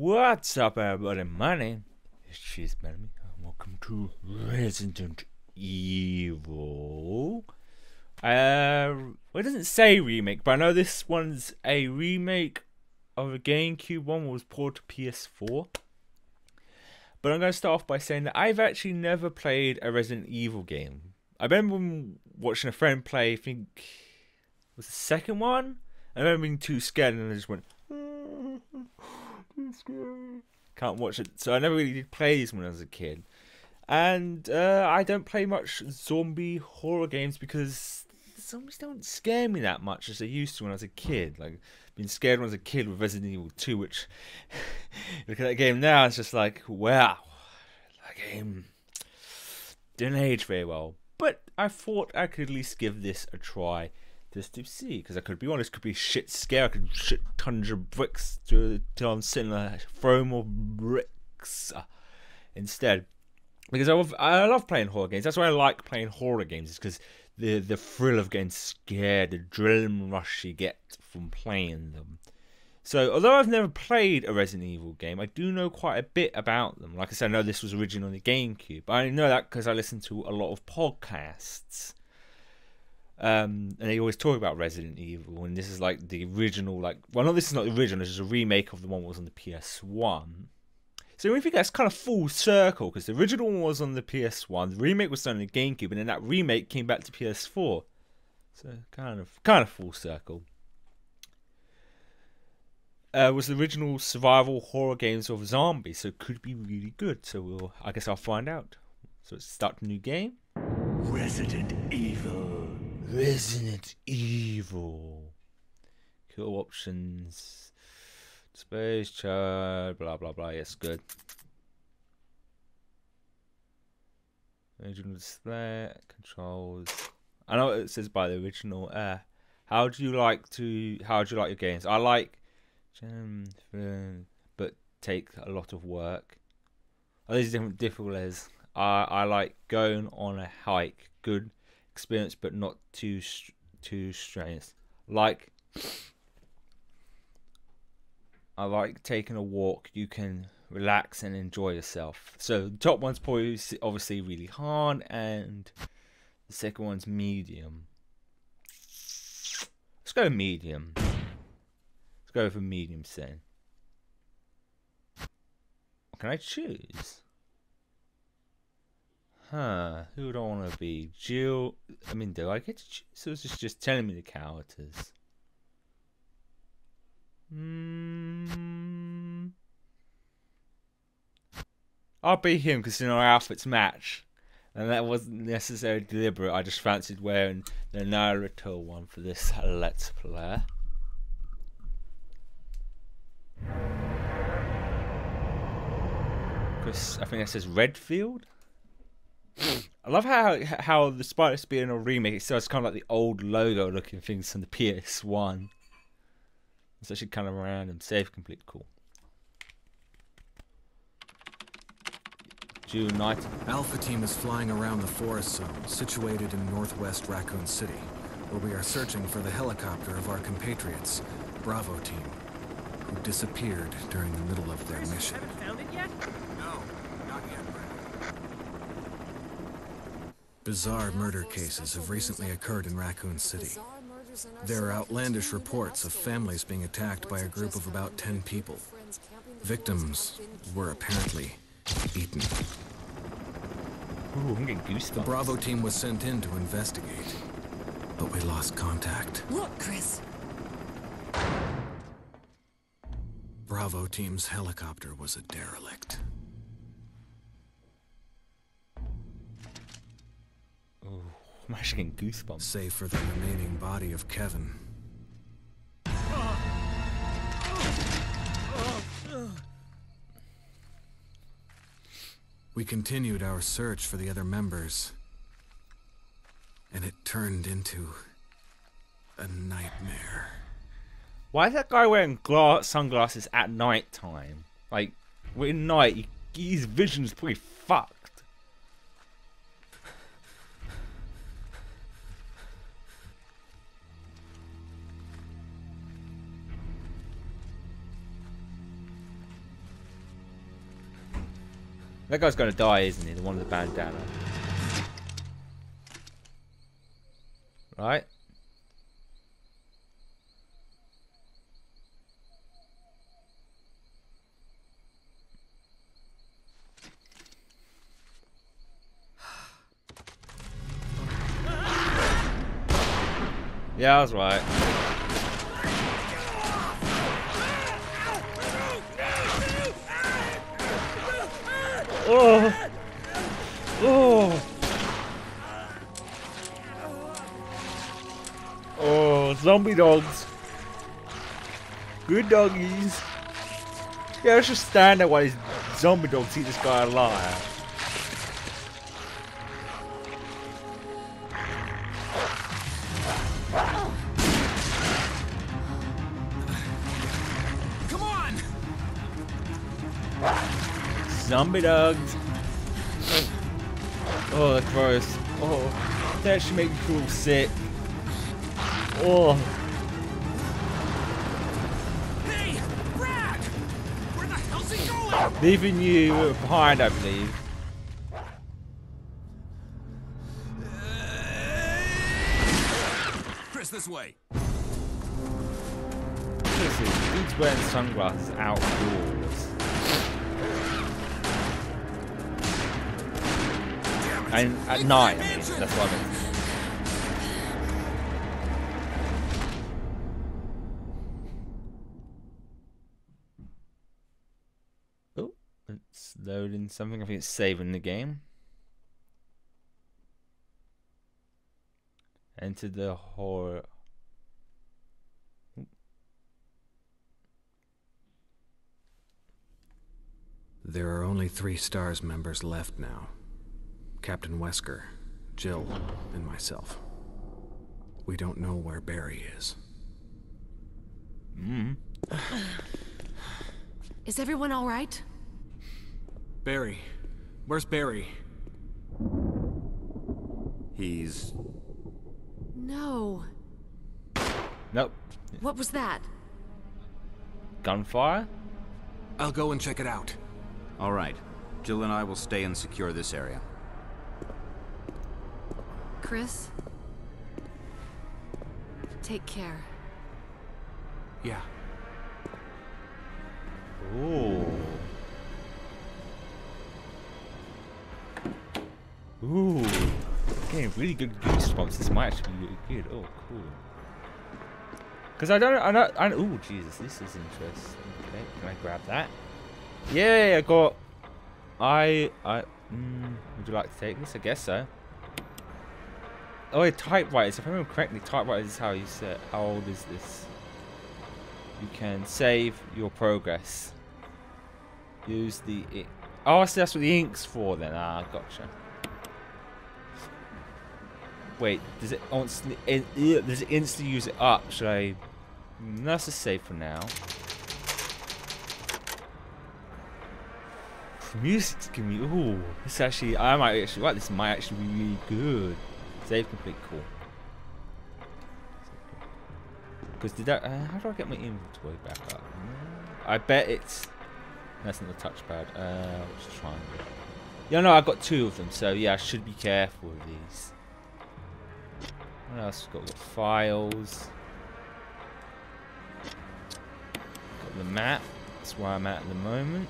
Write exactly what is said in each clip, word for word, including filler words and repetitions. What's up, everybody? My name is Cheesebellamy, and welcome to Resident Evil. Uh, well, it doesn't say remake, but I know this one's a remake of a GameCube one that was ported to P S four. But I'm going to start off by saying that I've actually never played a Resident Evil game. I remember watching a friend play, I think, was the second one? I remember being too scared and I just went, can't watch it. So I never really did play these when I was a kid, and uh, I don't play much zombie horror games because zombies don't scare me that much as they used to when I was a kid. Like, being scared when I was a kid with Resident Evil two, which look at that game now, it's just like, wow, that game didn't age very well. But I thought I could at least give this a try. Just to see, because I could be honest, could be shit scare. I could shit tons of bricks till I'm sitting there, throw more bricks uh, instead. Because I love, I love playing horror games. That's why I like playing horror games, is because the the thrill of getting scared, the adrenaline rush you get from playing them. So, although I've never played a Resident Evil game, I do know quite a bit about them. Like I said, I know this was originally on the GameCube. I only know that because I listen to a lot of podcasts. Um, and they always talk about Resident Evil, and this is like the original, like, well, no, this is not the original, this is a remake of the one that was on the P S one. So I think that's kind of full circle, because the original one was on the P S one, the remake was done on the GameCube, and then that remake came back to P S four. So kind of, kind of full circle. Uh, was the original survival horror games of zombies, so it could be really good. So we'll, I guess I'll find out. So let's start a new game. Resident Evil. Resident Evil. Cool options. Space child. Blah blah blah. Yes, good. Original display controls. I know what it says by the original. Uh, how do you like to? How do you like your games? I like, but take a lot of work. Oh, these are different difficulties. I I like going on a hike. Good. Experience, but not too too strenuous. Like, I like taking a walk. You can relax and enjoy yourself. So the top one's probably obviously really hard, and the second one's medium. Let's go medium. Let's go for medium setting. What can I choose? Huh, who do I want to be? Jill. I mean, do I get to choose? So it's just, just telling me the characters. Mm. I'll be him because, you know, our outfits match. And that wasn't necessarily deliberate. I just fancied wearing the Naruto one for this Let's Play. Chris, I think that says Redfield. I love how how despite this being a remake, it still has kind of like the old logo looking things from the P S one. It's actually kind of random. Save complete, cool. June night. Alpha team is flying around the forest zone, situated in northwest Raccoon City, where we are searching for the helicopter of our compatriots, Bravo team, who disappeared during the middle of their mission. Haven't found it yet? No. Bizarre murder cases have recently occurred in Raccoon City. There are outlandish reports of families being attacked by a group of about ten people. Victims were apparently eaten. Ooh, I'm getting goosebumps. The Bravo team was sent in to investigate, but we lost contact. Look, Chris! Bravo team's helicopter was a derelict. I'm actually getting goosebumps. Save for the remaining body of Kevin. We continued our search for the other members, and it turned into a nightmare. Why is that guy wearing glass sunglasses at night time? Like, at night, his vision's pretty fucked. That guy's gonna die, isn't he? The one with the bandana. Right. Yeah, I was right. Oh. Oh. Oh, zombie dogs. Good doggies. Yeah, let's just stand there while these zombie dogs eat this guy alive. Zombie dogs. Oh, that's gross. Oh, that should make me feel sick. Oh. Hey, Brad! Where the hell's he going? Leaving you behind, I believe. Chris, this way. Seriously, dude's wearing sunglasses outdoors. And at night, I mean, that's what I mean. Oh, it's loading something. I think it's saving the game. Enter the horror. There are only three STARS members left now. Captain Wesker, Jill, and myself. We don't know where Barry is. Mm. Is everyone all right? Barry. Where's Barry? He's... No. Nope. What was that? Gunfire? I'll go and check it out. All right. Jill and I will stay and secure this area. Chris, take care. Yeah. Ooh. Ooh. Getting really good goosebumps. This might actually be really good. Oh, cool. Because I don't. I don't. I don't oh, Jesus! This is interesting. Okay, can I grab that? Yay! I got. I. I. Mm, would you like to take this? I guess so. Oh, yeah, typewriters. If I remember correctly, typewriters is how you set. How old is this? You can save your progress. Use the. It oh, so that's what the ink's for then. Ah, gotcha. Wait, does it instantly? It, does it instantly use it up? Should I? That's just save for now. Music to me. Ooh, this actually. I might actually. Right, this might actually be really good. Save complete, cool. Because did that? Uh, how do I get my inventory back up? I bet it's. That's not the touchpad. Uh, let's try and. Yeah, no, I got two of them, so yeah, I should be careful with these. What else? We've got, we've got files. Got the map. That's where I'm at at the moment.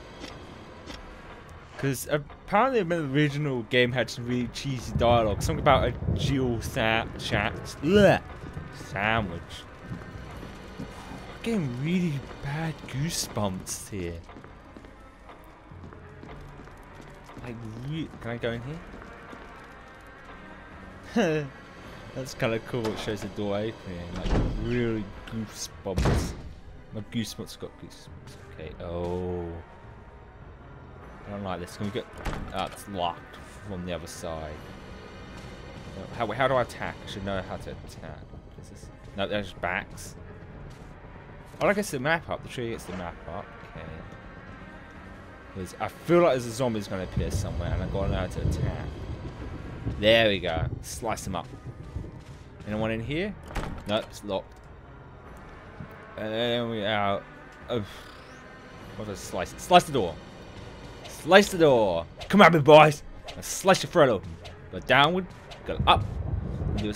Because apparently the original game had some really cheesy dialogue. Something about a Jill sa chat bleh, sandwich. I'm getting really bad goosebumps here. Like, re can I go in here? That's kind of cool. It shows the door opening. Like, really goosebumps. My goosebumps got goosebumps. Okay. Oh. I don't like this. Can we get... Uh, it's locked from the other side. How, how do I attack? I should know how to attack. Is this... No, there's backs. Oh, I guess the map up. The tree gets the map up. Okay. I feel like there's a zombie that's going to appear somewhere and I've got to know how to attack. There we go. Slice them up. Anyone in here? Nope, it's locked. And then we out. Oh, what did I slice it? Slice the door. Slice the door. Come at me, boys. And slice your throat open. Go downward. Go up. Do a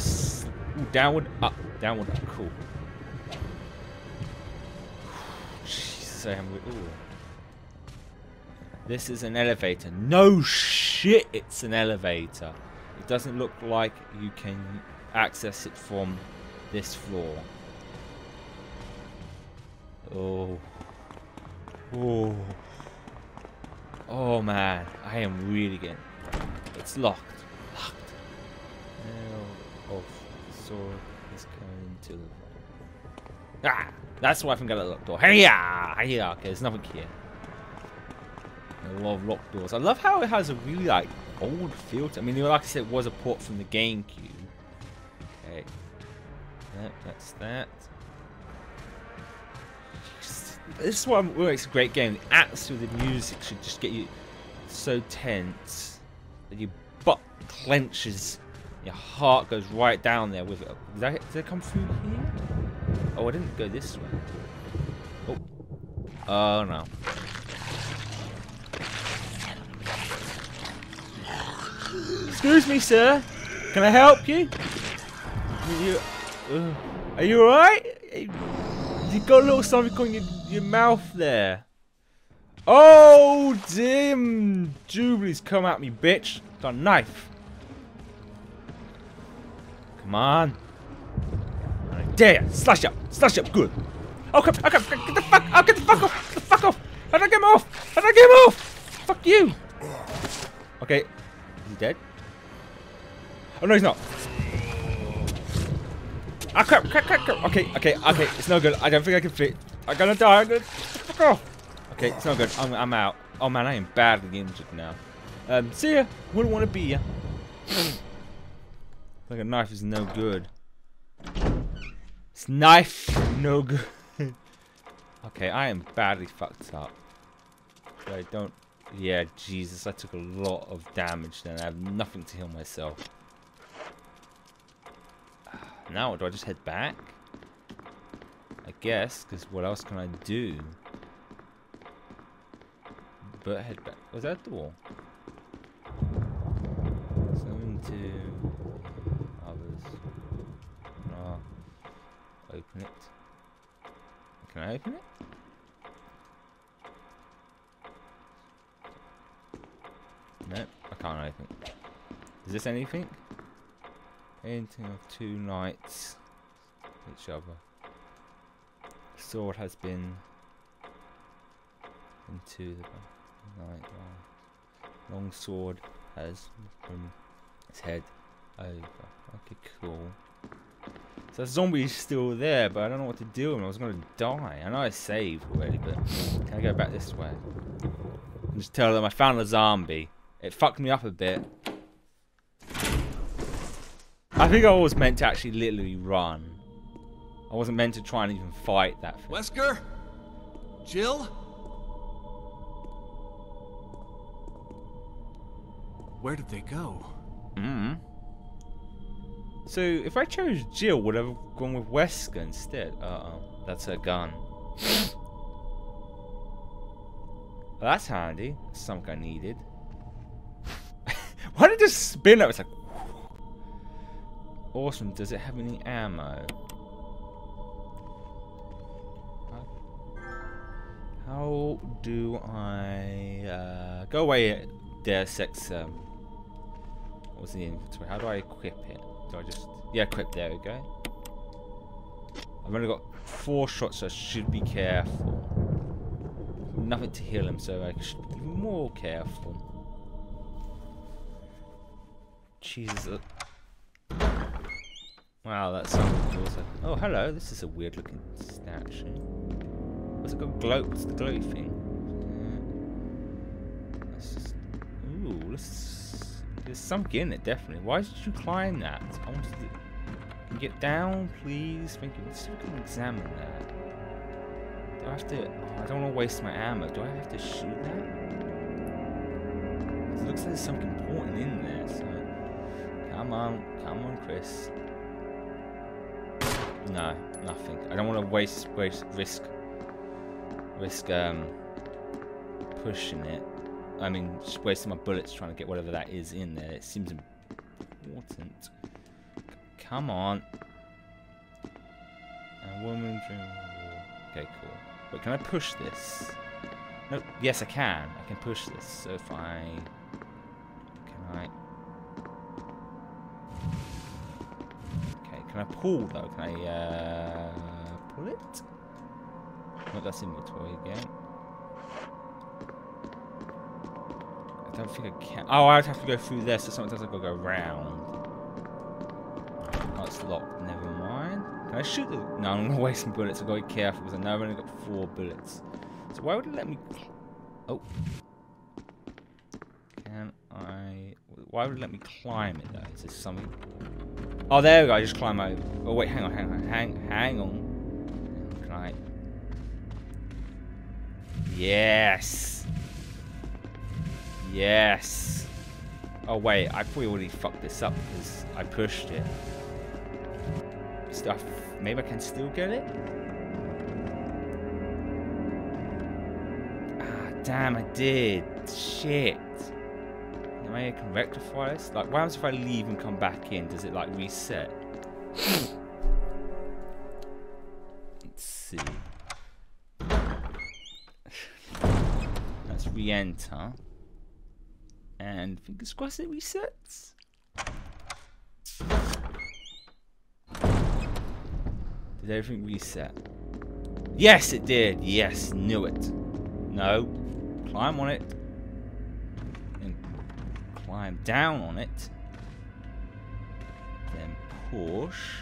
downward, up, downward. Up. Cool. Jesus, I am. Ooh. This is an elevator. No shit, it's an elevator. It doesn't look like you can access it from this floor. Oh. Oh. Oh man, I am really getting. It's locked. Locked. Now, oh, sword is coming into the. Ah! That's why I think I got a locked door. Hey yeah! Hey yeah! Okay, there's nothing here. A lot of locked doors. I love how it has a really like old feel to it. I mean, like I said, it was a port from the GameCube. Okay. That, that's that. Just, this is what makes a great game. The acts with the music should just get you so tense that your butt clenches. Your heart goes right down there with it. Did, that, did it come through here? Oh, I didn't go this way. Oh. Oh, no. Excuse me, sir. Can I help you? Are you, uh, are you alright? You got a little something on your, your mouth there. Oh, damn. Jubilees, come at me, bitch. Got a knife. Come on. I dare you. Slash up. Slash up. Good. Oh, come. Oh, come. Get the fuck. Oh, get the fuck off. Get the fuck off. How'd I get him off? How'd I get him off? Fuck you. Okay. Is he dead? Oh no, he's not. Ah, crap, crap, crap, crap. Okay, okay, okay. It's no good. I don't think I can fit. I'm gonna die. I'm gonna fuck off. Okay, it's no good. I'm, I'm out. Oh man, I am badly injured now. Um, see ya. Wouldn't want to be ya. Like a knife is no good. It's knife no good. Okay, I am badly fucked up. I don't. Yeah, Jesus, I took a lot of damage then. I have nothing to heal myself. Now, do I just head back? I guess, because what else can I do? But head back. Was that a door? Something to others. Oh, open it. Can I open it? Nope, I can't open it. Is this anything? Anything of two knights. Each other. Sword has been into the knight. Long sword has been its head over. Okay, cool. So the zombie's still there, but I don't know what to do and I was gonna die. I know I saved already, but can I go back this way? And just tell them I found a zombie. It fucked me up a bit. I think I was meant to actually literally run. I wasn't meant to try and even fight that thing. Wesker? Jill? Where did they go? Mm-hmm. So if I chose Jill, would I have gone with Wesker instead? Uh-oh. That's her gun. Well, that's handy. That's something I needed. Why did it just spin up? It's like... Awesome. Does it have any ammo? How do I... Uh, go away, Deus Ex. Um, what was the inventory? How do I equip it? Do I just... Yeah, equip. There we go. I've only got four shots, so I should be careful. Nothing to heal him, so I should be even more careful. Jesus. Wow, that's something also. Oh, hello. This is a weird-looking statue. What's it got? Glow? What's the glowy thing? That's just. Ooh, this. There's something in it, definitely. Why did you climb that? I wanted to. Can you get down, please? Thank you. Let's see if we can examine that. Do I have to? Oh, I don't want to waste my ammo. Do I have to shoot that? It looks like there's something important in there. So, come on, come on, Chris. No, nothing. I don't want to waste, waste risk, risk um, pushing it. I mean, just wasting my bullets trying to get whatever that is in there. It seems important. Come on. A woman dream. Okay, cool. Wait, can I push this? No. Yes, I can. I can push this. So if I... Can I... Okay, can I pull, though? Can I, uh... pull it? No, that's inventory again. I don't think I can. Oh, I'd have to go through there, so sometimes I've got to go around. Oh, it's locked. Never mind. Can I shoot the... No, I'm going to waste some bullets. I've got to be careful, because I know I've only got four bullets. So why would it let me... Oh. Can I... Why would it let me climb it, though? Is there something... Oh, there we go. I just climb over. Oh, wait. Hang on, hang on. Hang, hang on. Can I... Yes! Yes! Oh, wait. I probably already fucked this up because I pushed it. Stuff. Maybe I can still get it? Ah, damn, I did. Shit. Now I can rectify this. Like, what happens if I leave and come back in? Does it, like, reset? Let's see. Let's re-enter. And fingers crossed it resets. Did everything reset? Yes, it did. Yes, knew it. No. Climb on it. And climb down on it. Then push.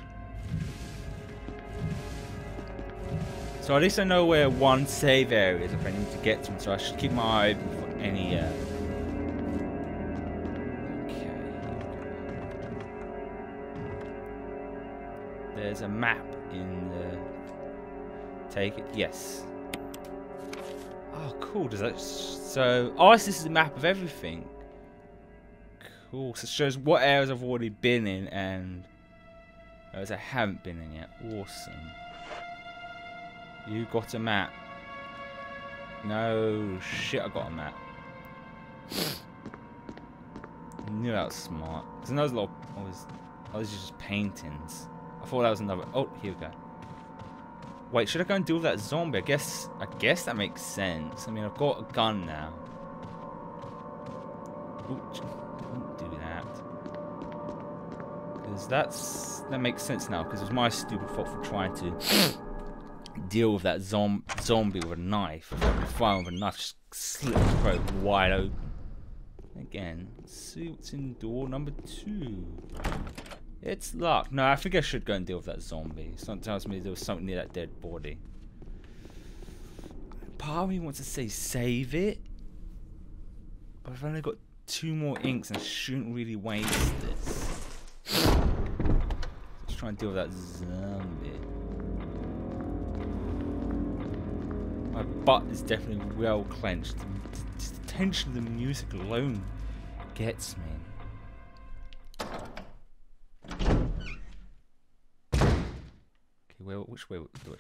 So at least I know where one save area is if I need to get to it. So I should keep my eye open for any... Uh, There's a map in the... Take it. Yes. Oh, cool. Does that... So... Oh, so this is a map of everything. Cool. So it shows what areas I've already been in and... areas I haven't been in yet. Awesome. You got a map. No shit, I got a map. I knew that was smart. Because I know there's a lot of... Oh, this, oh, this is just paintings. I thought that was another... Oh, here we go. Wait, should I go and deal with that zombie? I guess... I guess that makes sense. I mean, I've got a gun now. Ooh, don't do that. Because that's... That makes sense now, because it was my stupid fault for trying to deal with that zom zombie with a knife. If I could fire with a knife, just slit the throat wide open. Again, let's see what's in door number two. It's luck. No, I think I should go and deal with that zombie. Something tells me there was something near that dead body. Part of me wants to say save it. But I've only got two more inks and I shouldn't really waste this. Let's try and deal with that zombie. My butt is definitely well clenched. Just the tension of the music alone gets me. Where, which way?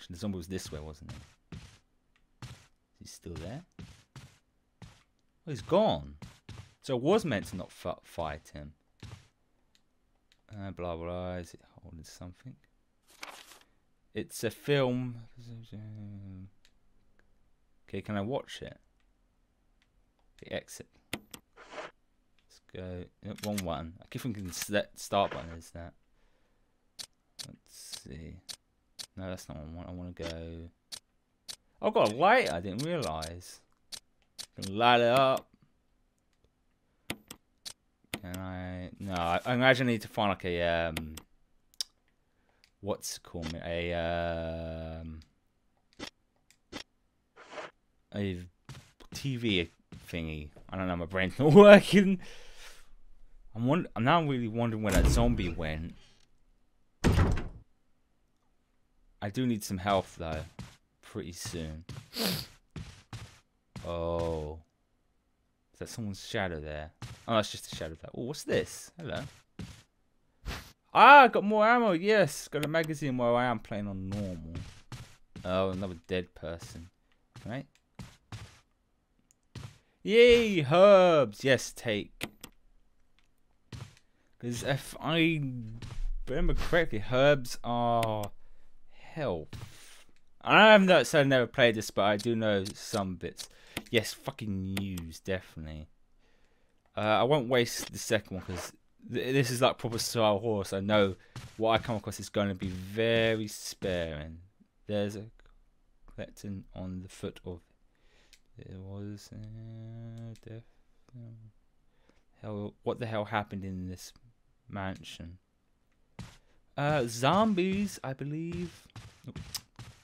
The zombie was this way, wasn't it? He's still there. Oh, he's gone. So I was meant to not fight him. Uh, blah blah. Is it holding something? It's a film. Okay, can I watch it? Okay, exit. Let's go. Nope, one one. I keep thinking select start button is that. Let's see. No, that's not what I want. I want to go... Oh, I've got a light. I didn't realise. Light it up. Can I... No, I, I imagine I need to find like a... Um, what's it called? A... Um, a T V thingy. I don't know. My brain's not working. I'm, wonder I'm now really wondering where that zombie went. I do need some health though, pretty soon. Oh. Is that someone's shadow there? Oh, that's just a shadow there. Oh, what's this? Hello. Ah, I got more ammo, yes. Got a magazine where I am playing on normal. Oh, another dead person. Right? Yay, herbs. Yes, take. Because if I remember correctly, herbs are health. I have not said I've never played this, but I do know some bits. Yes, fucking use, definitely. Uh, I won't waste the second one because th this is like proper style horror. So I know what I come across is going to be very sparing. There's a collecting on the foot of. It was uh, death. Um, hell, what the hell happened in this mansion? Uh, zombies, I believe.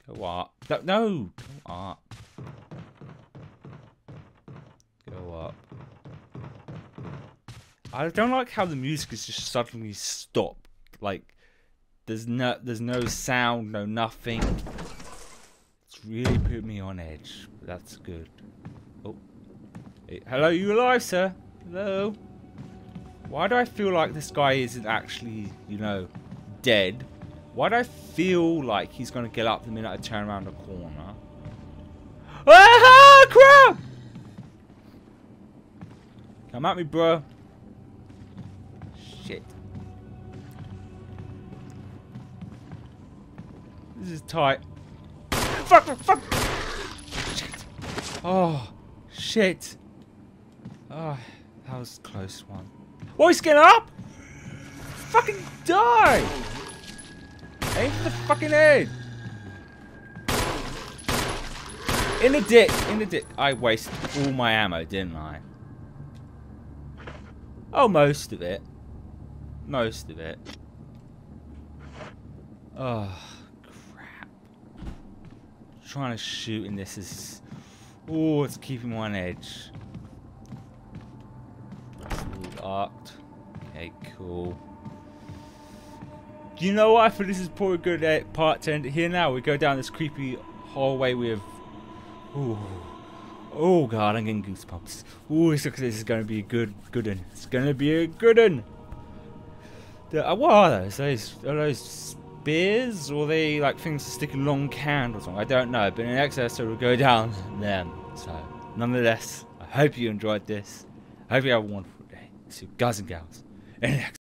Oh, go up. No, no, go up. Go up. I don't like how the music is just suddenly stopped. Like there's no, there's no sound, no nothing. Really put me on edge. That's good. Oh, hey, hello, you alive, sir? Hello. Why do I feel like this guy isn't actually, you know, dead? Why do I feel like he's gonna get up the minute I turn around the corner? Ah, crap! Come at me, bro. Shit. This is tight. Fuck, fuck. Shit. Oh, shit. Oh, that was a close one. Why he's getting up? Fucking die. Aim for the fucking head. In the dick, in the dick. I wasted all my ammo, didn't I? Oh, most of it. Most of it. Oh. Trying to shoot and this is, oh, it's keeping me on edge. It's all arced. Okay, cool. You know what? I think this is probably a good part to end it here. Now we go down this creepy hallway with, oh, oh god, I'm getting goosebumps. Oh, this looks like this is going to be a good, good one. It's going to be a good one. The, uh, what are those? Are those? Are those spears, or they like things to stick in long candles on? I don't know, but in the next episode we'll go down them. So nonetheless, I hope you enjoyed this. I hope you have a wonderful day. See you guys and gals in the next